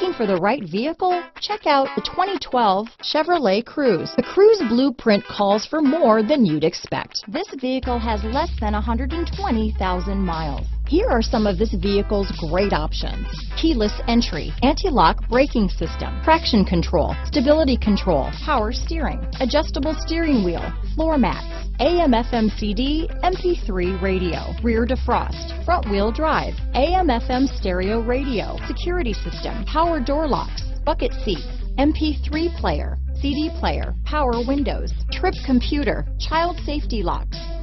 Looking for the right vehicle? Check out the 2012 Chevrolet Cruze. The Cruze blueprint calls for more than you'd expect. This vehicle has less than 120,000 miles. Here are some of this vehicle's great options: keyless entry, anti-lock braking system, traction control, stability control, power steering, adjustable steering wheel, floor mats, AM/FM CD, MP3 radio, rear defrost, front wheel drive, AM/FM stereo radio, security system, power door locks, bucket seats, MP3 player, CD player, power windows, trip computer, child safety locks.